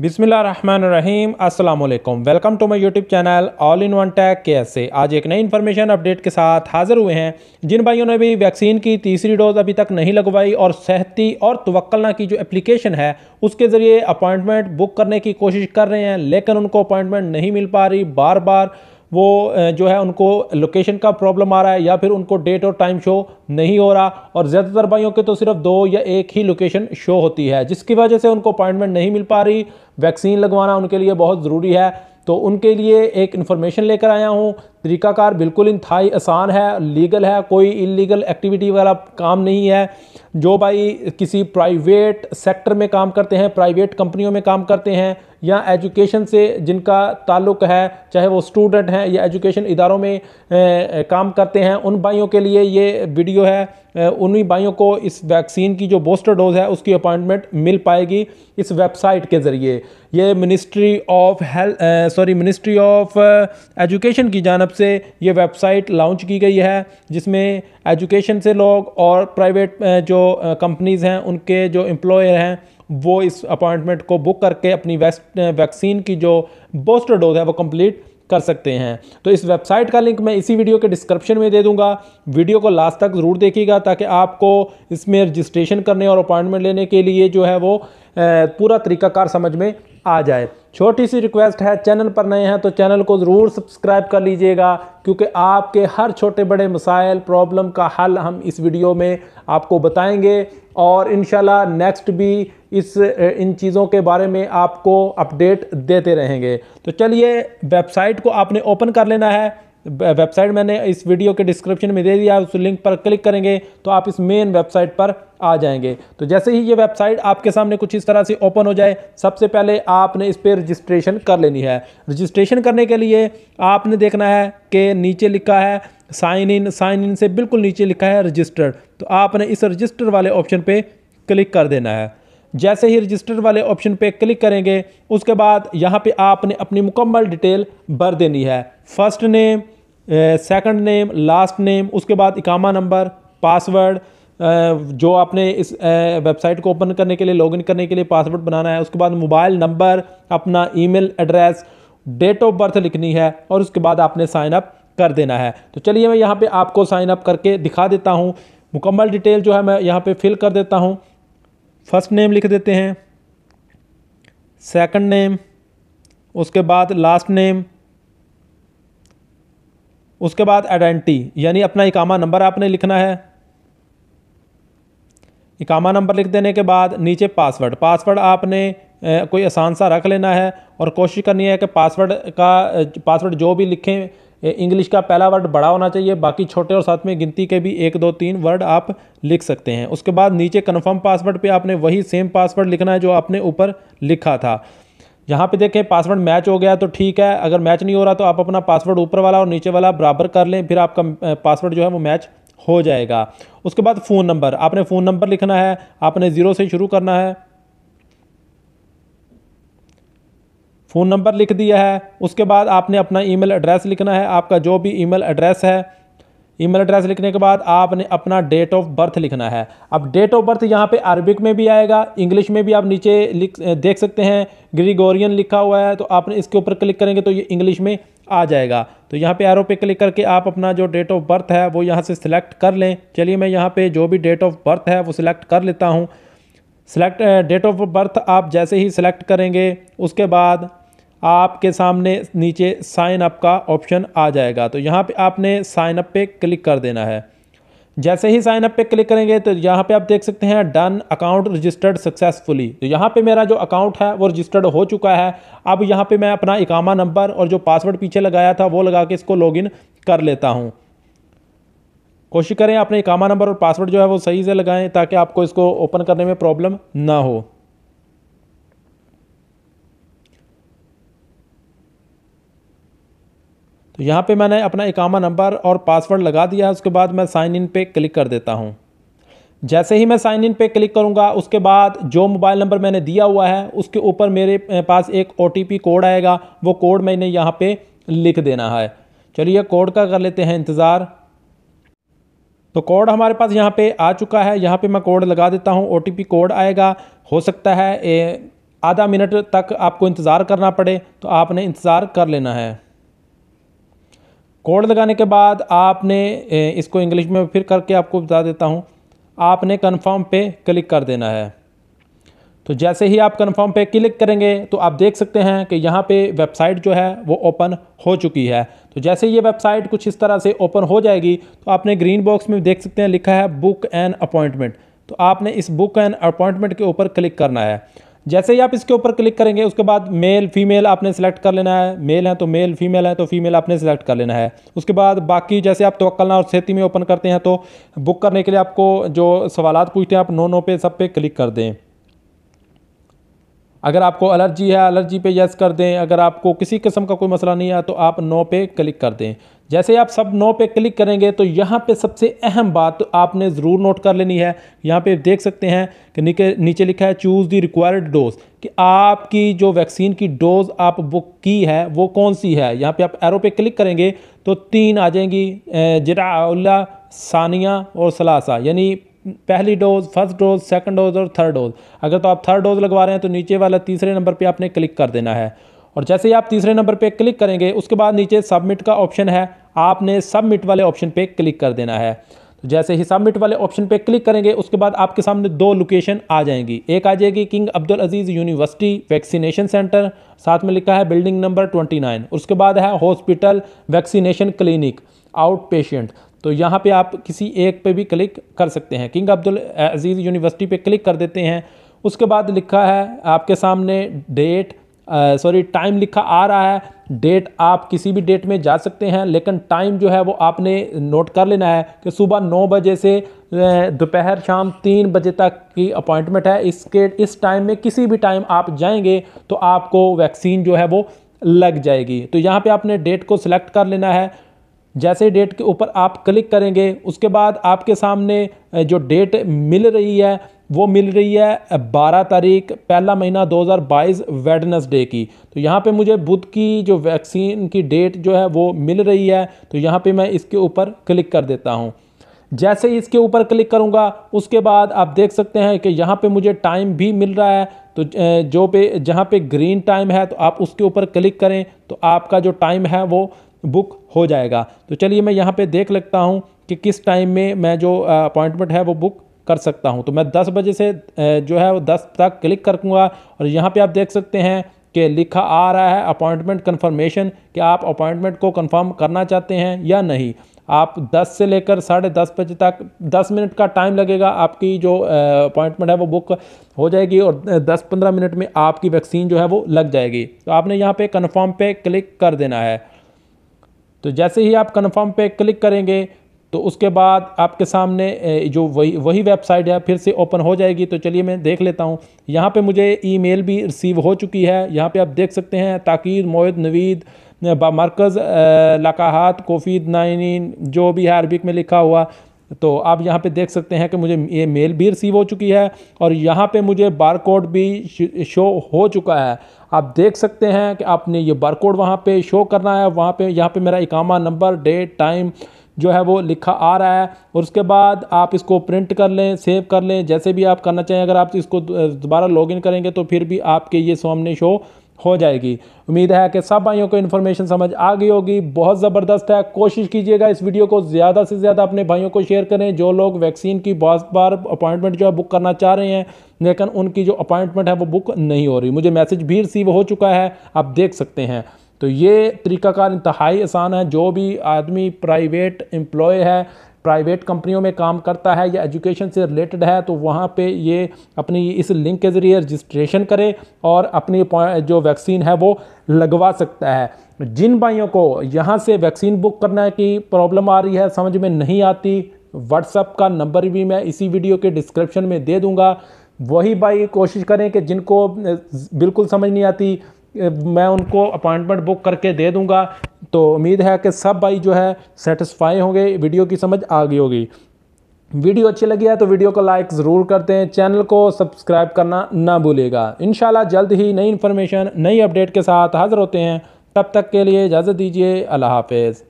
बिस्मिल्लाहिर्रहमानिर्रहीम अस्सलाम वालेकुम। Welcome to my YouTube channel all in one tech KSA. आज एक नई इन्फॉर्मेशन अपडेट के साथ हाज़िर हुए हैं। जिन भाइयों ने भी वैक्सीन की तीसरी डोज अभी तक नहीं लगवाई और सेहती और तवक्कलना की जो एप्लीकेशन है उसके ज़रिए अपॉइंटमेंट बुक करने की कोशिश कर रहे हैं, लेकिन उनको अपॉइंटमेंट नहीं मिल पा रही, बार बार वो जो है उनको लोकेशन का प्रॉब्लम आ रहा है या फिर उनको डेट और टाइम शो नहीं हो रहा। और ज़्यादातर भाइयों के तो सिर्फ दो या एक ही लोकेशन शो होती है, जिसकी वजह से उनको अपॉइंटमेंट नहीं मिल पा रही। वैक्सीन लगवाना उनके लिए बहुत ज़रूरी है, तो उनके लिए एक इन्फॉर्मेशन लेकर आया हूँ। तरीकाकार बिल्कुल इंतहाई आसान है, लीगल है, कोई इलीगल एक्टिविटी वाला काम नहीं है। जो भाई किसी प्राइवेट सेक्टर में काम करते हैं, प्राइवेट कंपनियों में काम करते हैं या एजुकेशन से जिनका ताल्लुक़ है, चाहे वो स्टूडेंट हैं या एजुकेशन इदारों में काम करते हैं, उन भाइयों के लिए ये वीडियो है। उन्हीं भाइयों को इस वैक्सीन की जो बूस्टर डोज है उसकी अपॉइंटमेंट मिल पाएगी इस वेबसाइट के ज़रिए। ये मिनिस्ट्री ऑफ एजुकेशन की जानब से ये वेबसाइट लॉन्च की गई है, जिसमें एजुकेशन से लोग और प्राइवेट जो कंपनीज़ हैं उनके जो एम्प्लॉयर हैं वो इस अपॉइंटमेंट को बुक करके अपनी वैक्सीन की जो बूस्टर डोज है वो कंप्लीट कर सकते हैं। तो इस वेबसाइट का लिंक मैं इसी वीडियो के डिस्क्रिप्शन में दे दूंगा। वीडियो को लास्ट तक ज़रूर देखिएगा ताकि आपको इसमें रजिस्ट्रेशन करने और अपॉइंटमेंट लेने के लिए जो है वो पूरा तरीकाकार समझ में आ जाए। छोटी सी रिक्वेस्ट है, चैनल पर नए हैं तो चैनल को ज़रूर सब्सक्राइब कर लीजिएगा, क्योंकि आपके हर छोटे बड़े मसाइल प्रॉब्लम का हल हम इस वीडियो में आपको बताएंगे और इंशाल्लाह नेक्स्ट भी इन चीज़ों के बारे में आपको अपडेट देते रहेंगे। तो चलिए, वेबसाइट को आपने ओपन कर लेना है। वेबसाइट मैंने इस वीडियो के डिस्क्रिप्शन में दे दिया, उस लिंक पर क्लिक करेंगे तो आप इस मेन वेबसाइट पर आ जाएंगे। तो जैसे ही ये वेबसाइट आपके सामने कुछ इस तरह से ओपन हो जाए, सबसे पहले आपने इस पर रजिस्ट्रेशन कर लेनी है। रजिस्ट्रेशन करने के लिए आपने देखना है कि नीचे लिखा है साइन इन से बिल्कुल नीचे लिखा है रजिस्टर्ड, तो आपने इस रजिस्टर वाले ऑप्शन पर क्लिक कर देना है। जैसे ही रजिस्टर वाले ऑप्शन पे क्लिक करेंगे, उसके बाद यहाँ पे आपने अपनी मुकम्मल डिटेल भर देनी है। First name, second name, last name, उसके बाद इकामा नंबर, पासवर्ड, जो आपने इस वेबसाइट को ओपन करने के लिए लॉगिन करने के लिए पासवर्ड बनाना है, उसके बाद मोबाइल नंबर, अपना email address, date of birth लिखनी है और उसके बाद आपने साइन अप कर देना है। तो चलिए, मैं यहाँ पर आपको साइन अप करके दिखा देता हूँ। मुकम्मल डिटेल जो है मैं यहाँ पर फिल कर देता हूँ। फर्स्ट नेम लिख देते हैं, सेकंड नेम, उसके बाद लास्ट नेम, उसके बाद आइडेंटिटी यानी अपना इकामा नंबर आपने लिखना है। इकामा नंबर लिख देने के बाद नीचे पासवर्ड आपने कोई आसान सा रख लेना है और कोशिश करनी है कि पासवर्ड जो भी लिखें इंग्लिश का पहला वर्ड बड़ा होना चाहिए, बाकी छोटे और साथ में गिनती के भी 1 2 3 वर्ड आप लिख सकते हैं। उसके बाद नीचे कन्फर्म पासवर्ड पे आपने वही सेम पासवर्ड लिखना है जो आपने ऊपर लिखा था। यहाँ पे देखें पासवर्ड मैच हो गया तो ठीक है, अगर मैच नहीं हो रहा तो आप अपना पासवर्ड ऊपर वाला और नीचे वाला बराबर कर लें, फिर आपका पासवर्ड जो है वो मैच हो जाएगा। उसके बाद फ़ोन नंबर, आपने फ़ोन नंबर लिखना है, आपने 0 से शुरू करना है। फ़ोन नंबर लिख दिया है, उसके बाद आपने अपना ईमेल एड्रेस लिखना है, आपका जो भी ईमेल एड्रेस है। ईमेल एड्रेस लिखने के बाद आपने अपना डेट ऑफ बर्थ लिखना है। अब डेट ऑफ बर्थ यहाँ पे अरबिक में भी आएगा, इंग्लिश में भी आप नीचे देख सकते हैं ग्रिगोरियन लिखा हुआ है, तो आपने इसके ऊपर क्लिक करेंगे तो ये इंग्लिश में आ जाएगा। तो यहाँ पे एरो पे क्लिक करके आप अपना जो डेट ऑफ बर्थ है वो यहाँ से सिलेक्ट कर लें। चलिए, मैं यहाँ पर जो भी डेट ऑफ बर्थ है वो सिलेक्ट कर लेता हूँ। सिलेक्ट डेट ऑफ बर्थ आप जैसे ही सिलेक्ट करेंगे, उसके बाद आपके सामने नीचे साइन अप का ऑप्शन आ जाएगा, तो यहाँ पे आपने साइन अप पे क्लिक कर देना है। जैसे ही साइन अप पे क्लिक करेंगे तो यहाँ पे आप देख सकते हैं डन अकाउंट रजिस्टर्ड सक्सेसफुली। तो यहाँ पे मेरा जो अकाउंट है वो रजिस्टर्ड हो चुका है। अब यहाँ पे मैं अपना इकामा नंबर और जो पासवर्ड पीछे लगाया था वो लगा के इसको लॉगिन कर लेता हूँ। कोशिश करें अपने इकामा नंबर और पासवर्ड जो है वो सही से लगाएं ताकि आपको इसको ओपन करने में प्रॉब्लम ना हो। तो यहाँ पे मैंने अपना इकामा नंबर और पासवर्ड लगा दिया है। उसके बाद मैं साइन इन पे क्लिक कर देता हूँ। जैसे ही मैं साइन इन पे क्लिक करूँगा, उसके बाद जो मोबाइल नंबर मैंने दिया हुआ है उसके ऊपर मेरे पास एक OTP कोड आएगा, वो कोड मैंने यहाँ पे लिख देना है। चलिए, कोड का कर लेते हैं इंतज़ार। तो कोड हमारे पास यहाँ पे आ चुका है, यहाँ पे मैं कोड लगा देता हूँ। OTP कोड आएगा, हो सकता है आधा मिनट तक आपको इंतज़ार करना पड़े तो आपने इंतज़ार कर लेना है। कोड लगाने के बाद आपने इसको इंग्लिश में फिर करके आपको बता देता हूँ, आपने कन्फर्म पे क्लिक कर देना है। तो जैसे ही आप कन्फर्म पे क्लिक करेंगे तो आप देख सकते हैं कि यहाँ पे वेबसाइट जो है वो ओपन हो चुकी है। तो जैसे ये वेबसाइट कुछ इस तरह से ओपन हो जाएगी तो आपने ग्रीन बॉक्स में देख सकते हैं लिखा है बुक एन अपॉइंटमेंट, तो आपने इस बुक एन अपॉइंटमेंट के ऊपर क्लिक करना है। जैसे ही आप इसके ऊपर क्लिक करेंगे उसके बाद मेल फीमेल आपने सेलेक्ट कर लेना है, मेल है तो मेल, फीमेल है तो फीमेल आपने सेलेक्ट कर लेना है। उसके बाद बाकी जैसे आप तवक्कलना और सेहती में ओपन करते हैं तो बुक करने के लिए आपको जो सवालात पूछते हैं आप नो पे सब पे क्लिक कर दें। अगर आपको एलर्जी है, एलर्जी पे यस कर दें। अगर आपको किसी किस्म का कोई मसला नहीं है तो आप नो पे क्लिक कर दें। जैसे आप सब नो पे क्लिक करेंगे तो यहाँ पे सबसे अहम बात तो आपने ज़रूर नोट कर लेनी है। यहाँ पे देख सकते हैं कि नीचे लिखा है चूज़ दी रिक्वायर्ड डोज, कि आपकी जो वैक्सीन की डोज़ आप बुक की है वो कौन सी है। यहाँ पे आप एरो पे क्लिक करेंगे तो तीन आ जाएंगी, जिराउल्ला, सानिया और सलासा, यानी पहली dose, first dose, second dose और थर्ड डोज। अगर तो आप थर्ड डोज लगवा रहे हैं तो नीचे वाला तीसरे नंबर पे आपने क्लिक कर देना है। और जैसे ही आप तीसरे नंबर पे क्लिक करेंगे उसके बाद नीचे सबमिट का ऑप्शन है, आपने सबमिट वाले ऑप्शन पे क्लिक कर देना है। तो जैसे ही सबमिट वाले ऑप्शन पे क्लिक करेंगे उसके बाद आपके सामने दो लोकेशन आ जाएंगी, एक आ जाएगी king Abdul Aziz university vaccination centre, साथ में लिखा है बिल्डिंग नंबर 29, उसके बाद है hospital vaccination clinic out patient. तो यहाँ पे आप किसी एक पे भी क्लिक कर सकते हैं। किंग अब्दुल अजीज़ यूनिवर्सिटी पे क्लिक कर देते हैं, उसके बाद लिखा है आपके सामने डेट, सॉरी टाइम लिखा आ रहा है। डेट आप किसी भी डेट में जा सकते हैं, लेकिन टाइम जो है वो आपने नोट कर लेना है कि सुबह 9 बजे से दोपहर शाम 3 बजे तक की अपॉइंटमेंट है। इस टाइम में किसी भी टाइम आप जाएंगे तो आपको वैक्सीन जो है वो लग जाएगी। तो यहाँ पर आपने डेट को सिलेक्ट कर लेना है। जैसे डेट के ऊपर आप क्लिक करेंगे उसके बाद आपके सामने जो डेट मिल रही है वो मिल रही है 12 तारीख पहला महीना 2022 वेडनेसडे की। तो यहाँ पे मुझे बुध की जो वैक्सीन की डेट जो है वो मिल रही है, तो यहाँ पे मैं इसके ऊपर क्लिक कर देता हूँ। जैसे ही इसके ऊपर क्लिक करूँगा उसके बाद आप देख सकते हैं कि यहाँ पे मुझे टाइम भी मिल रहा है। तो जहाँ पे ग्रीन टाइम है तो आप उसके ऊपर क्लिक करें तो आपका जो टाइम है वो बुक हो जाएगा। तो चलिए मैं यहाँ पे देख लगता हूँ कि किस टाइम में मैं जो अपॉइंटमेंट है वो बुक कर सकता हूँ। तो मैं 10 बजे से जो है वो 10 तक क्लिक करूँगा और यहाँ पे आप देख सकते हैं कि लिखा आ रहा है अपॉइंटमेंट कन्फर्मेशन, कि आप अपॉइंटमेंट को कंफर्म करना चाहते हैं या नहीं। आप 10 से लेकर 10:30 बजे तक 10 मिनट का टाइम लगेगा, आपकी जो अपॉइंटमेंट है वो बुक हो जाएगी और 10-15 मिनट में आपकी वैक्सीन जो है वो लग जाएगी। तो आपने यहाँ पर कन्फर्म पे क्लिक कर देना है। तो जैसे ही आप कन्फर्म पे क्लिक करेंगे तो उसके बाद आपके सामने जो वही वेबसाइट है फिर से ओपन हो जाएगी। तो चलिए मैं देख लेता हूँ, यहाँ पे मुझे ईमेल भी रिसीव हो चुकी है। यहाँ पे आप देख सकते हैं ताकीर मोयद नवीद बामरकज़ लकाहात कोफिद 19 जो भी है अरबिक में लिखा हुआ। तो आप यहाँ पे देख सकते हैं कि मुझे ये मेल भी रिसीव हो चुकी है और यहाँ पे मुझे बारकोड भी शो हो चुका है। आप देख सकते हैं कि आपने ये बारकोड वहाँ पे शो करना है, यहाँ पे मेरा इकामा नंबर, डेट, टाइम जो है वो लिखा आ रहा है। और उसके बाद आप इसको प्रिंट कर लें, सेव कर लें, जैसे भी आप करना चाहें। अगर आप इसको दोबारा लॉगिन करेंगे तो फिर भी आपके ये सामने शो हो जाएगी। उम्मीद है कि सब भाइयों को इन्फॉर्मेशन समझ आ गई होगी, बहुत ज़बरदस्त है। कोशिश कीजिएगा इस वीडियो को ज़्यादा से ज़्यादा अपने भाइयों को शेयर करें जो लोग वैक्सीन की बहुत बार अपॉइंटमेंट जो है बुक करना चाह रहे हैं लेकिन उनकी जो अपॉइंटमेंट है वो बुक नहीं हो रही। मुझे मैसेज भी रिसीव हो चुका है, आप देख सकते हैं। तो ये तरीकाकार इंतहाई आसान है। जो भी आदमी प्राइवेट एम्प्लॉय है, प्राइवेट कंपनियों में काम करता है या एजुकेशन से रिलेटेड है तो वहाँ पे ये अपनी इस लिंक के ज़रिए रजिस्ट्रेशन करे और अपनी जो वैक्सीन है वो लगवा सकता है। जिन भाइयों को यहाँ से वैक्सीन बुक करने की प्रॉब्लम आ रही है, समझ में नहीं आती, व्हाट्सएप का नंबर भी मैं इसी वीडियो के डिस्क्रिप्शन में दे दूँगा। वही भाई कोशिश करें कि जिनको बिल्कुल समझ नहीं आती मैं उनको अपॉइंटमेंट बुक करके दे दूंगा। तो उम्मीद है कि सब भाई जो है सेटिस्फाई होंगे, वीडियो की समझ आ गई होगी। वीडियो अच्छी लगी है तो वीडियो को लाइक ज़रूर करते हैं, चैनल को सब्सक्राइब करना ना भूलिएगा। इंशाल्लाह जल्द ही नई इन्फॉर्मेशन, नई अपडेट के साथ हाज़िर होते हैं। तब तक के लिए इजाज़त दीजिए, अल्लाह हाफिज़।